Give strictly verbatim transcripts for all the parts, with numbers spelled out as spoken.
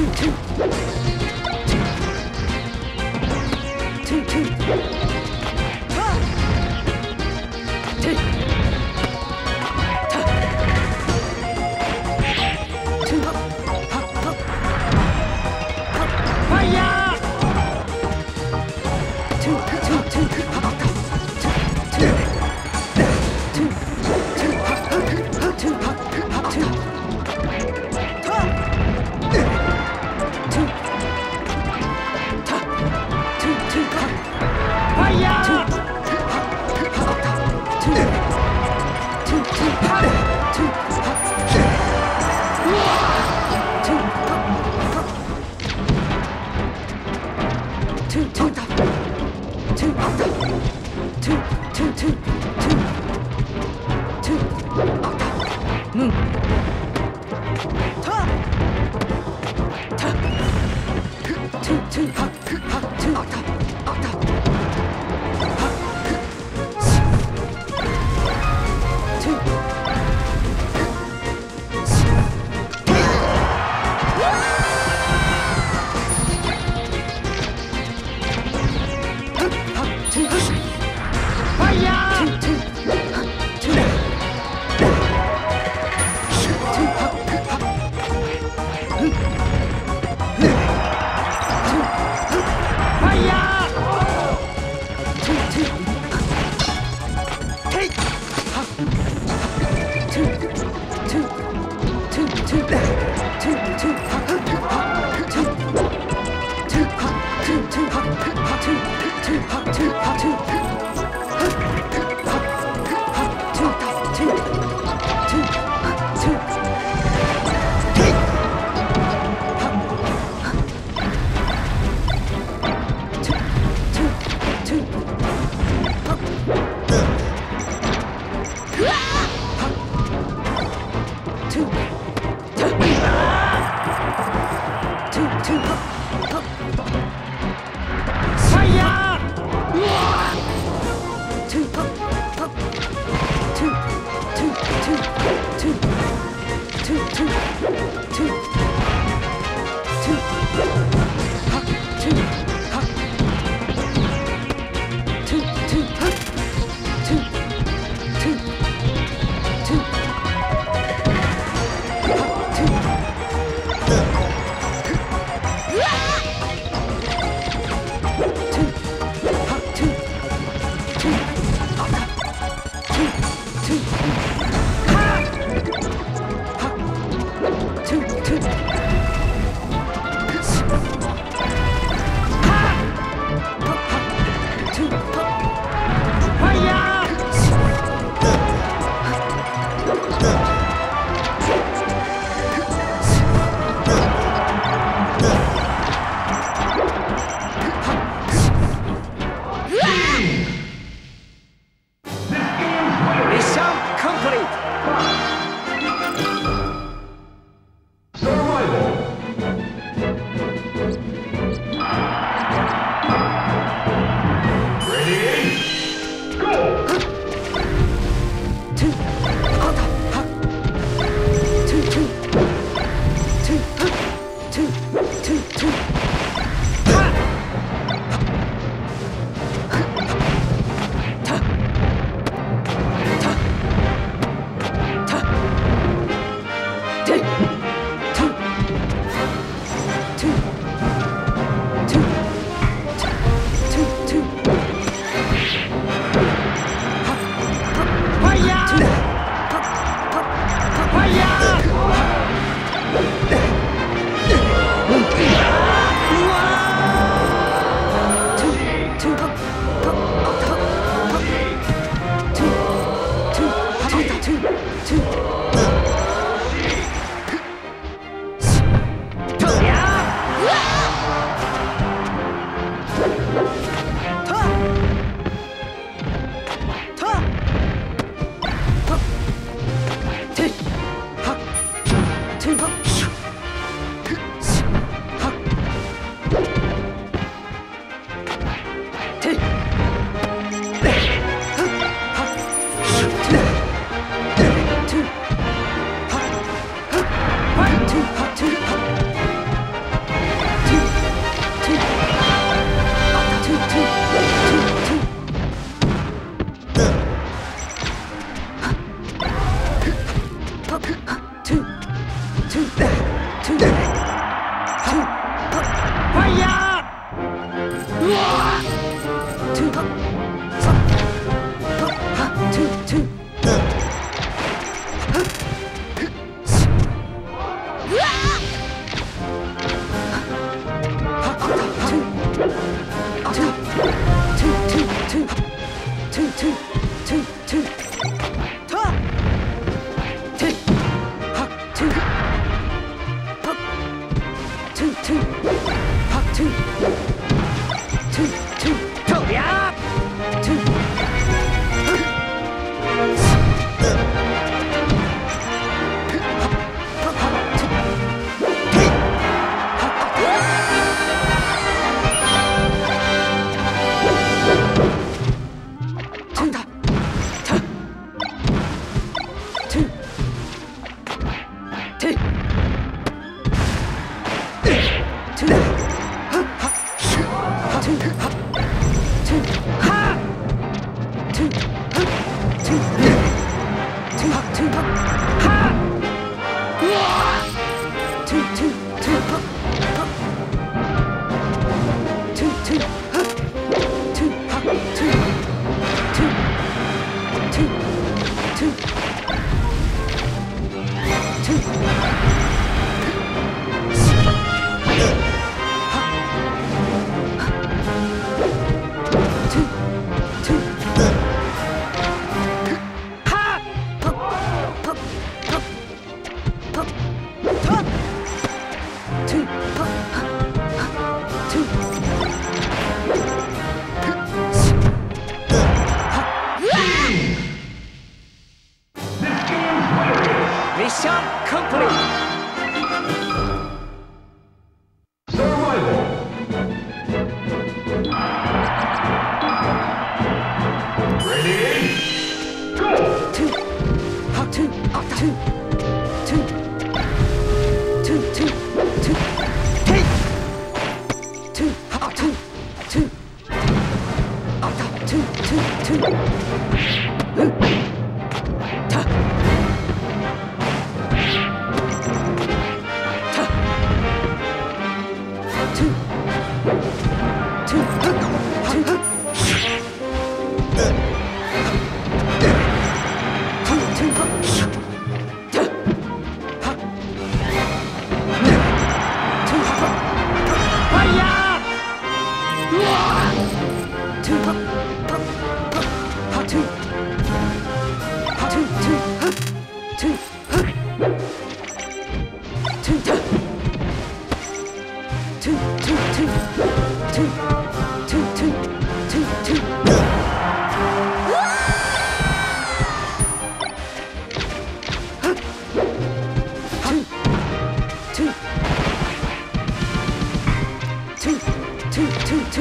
快呀！ two two hop two two two toe yeah two Mission complete! Two, two,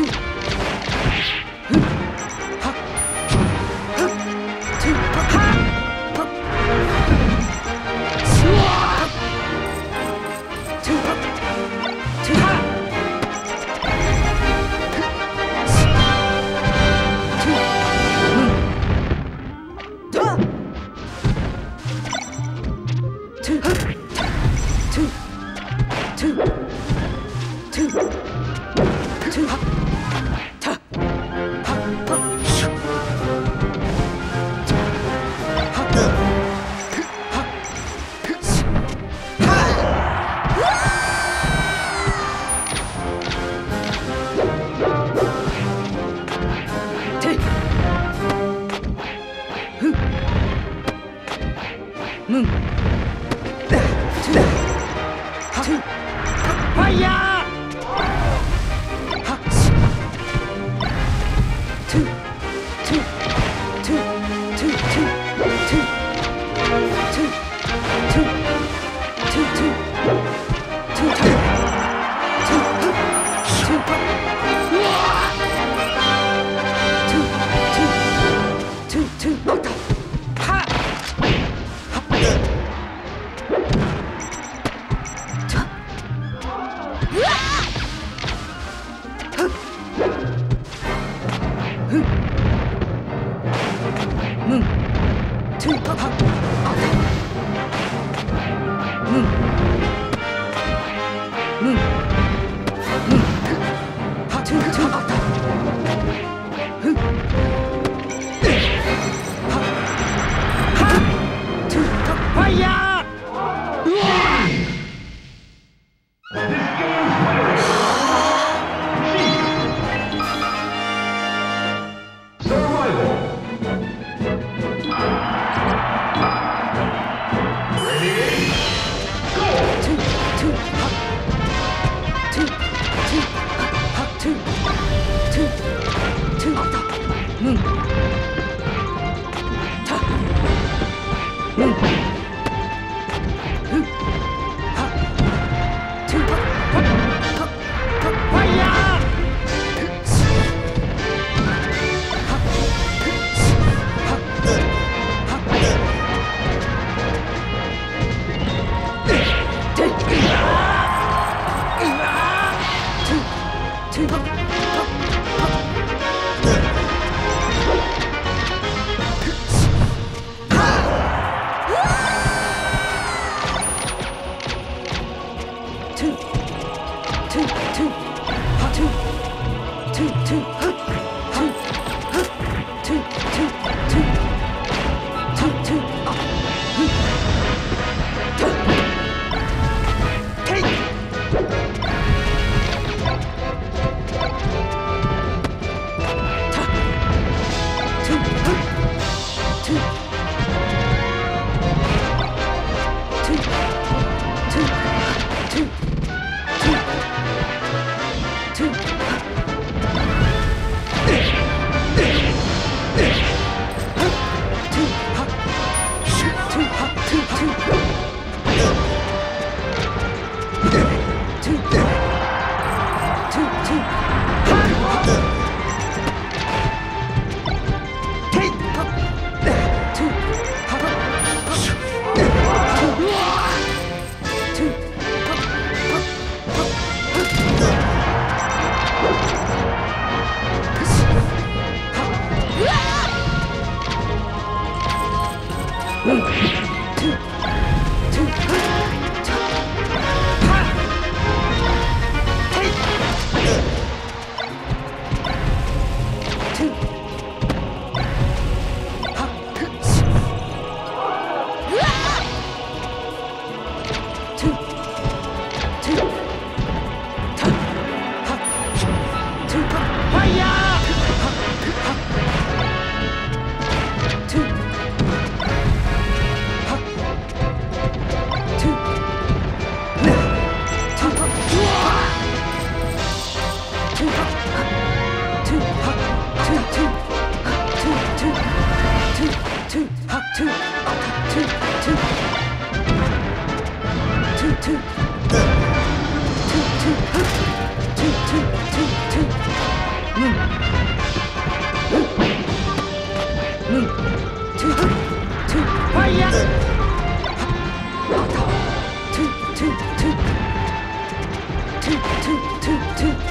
hop. two, two, ha, two, two, two, ha, two, ha, two, two, two, two, two, ha, two, take, ta, two, ha, two, two, two, two. Two, two, two, two.